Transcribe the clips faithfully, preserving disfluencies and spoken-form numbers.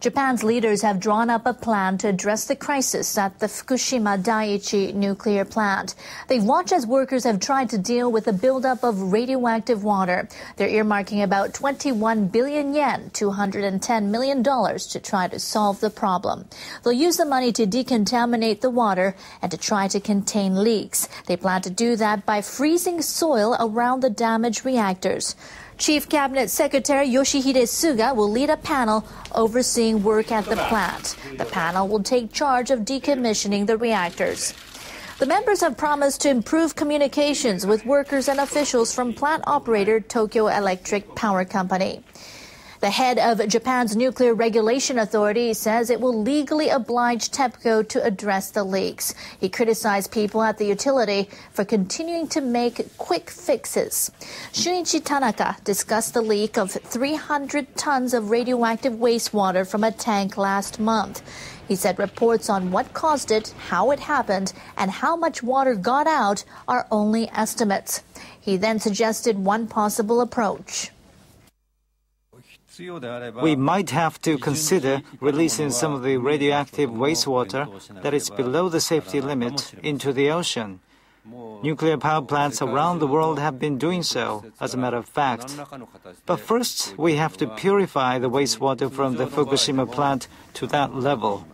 Japan's leaders have drawn up a plan to address the crisis at the Fukushima Daiichi nuclear plant. They've watched as workers have tried to deal with the buildup of radioactive water. They're earmarking about twenty-one billion yen, two hundred ten million dollars, to try to solve the problem. They'll use the money to decontaminate the water and to try to contain leaks. They plan to do that by freezing soil around the damaged reactors. Chief Cabinet Secretary Yoshihide Suga will lead a panel overseeing work at the plant. The panel will take charge of decommissioning the reactors. The members have promised to improve communications with workers and officials from plant operator Tokyo Electric Power Company. The head of Japan's Nuclear Regulation Authority says it will legally oblige TEPCO to address the leaks. He criticized people at the utility for continuing to make quick fixes. Shunichi Tanaka discussed the leak of three hundred tons of radioactive wastewater from a tank last month. He said reports on what caused it, how it happened, and how much water got out are only estimates. He then suggested one possible approach. We might have to consider releasing some of the radioactive wastewater that is below the safety limit into the ocean. Nuclear power plants around the world have been doing so, as a matter of fact. But first, we have to purify the wastewater from the Fukushima plant to that level.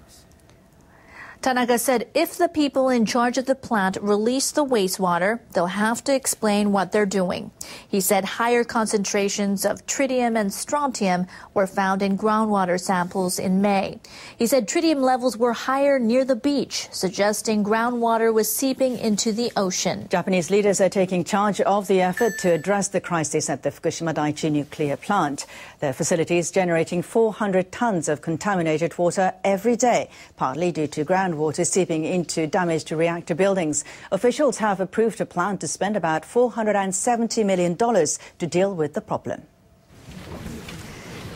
Tanaka said if the people in charge of the plant release the wastewater, they'll have to explain what they're doing. He said higher concentrations of tritium and strontium were found in groundwater samples in May. He said tritium levels were higher near the beach, suggesting groundwater was seeping into the ocean. Japanese leaders are taking charge of the effort to address the crisis at the Fukushima Daiichi nuclear plant. The facility is generating four hundred tons of contaminated water every day, partly due to groundwater. Water seeping into damaged reactor buildings. Officials have approved a plan to spend about four hundred seventy million dollars to deal with the problem.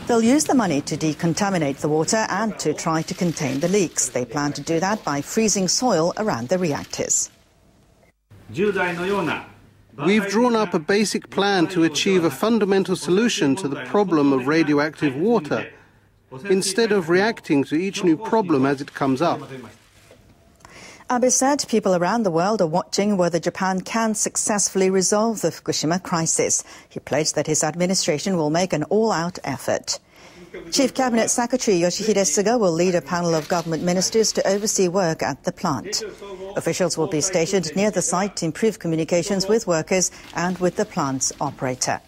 They'll use the money to decontaminate the water and to try to contain the leaks. They plan to do that by freezing soil around the reactors. We've drawn up a basic plan to achieve a fundamental solution to the problem of radioactive water, instead of reacting to each new problem as it comes up. Abe said people around the world are watching whether Japan can successfully resolve the Fukushima crisis. He pledged that his administration will make an all-out effort. Chief Cabinet Secretary Yoshihide Suga will lead a panel of government ministers to oversee work at the plant. Officials will be stationed near the site to improve communications with workers and with the plant's operator.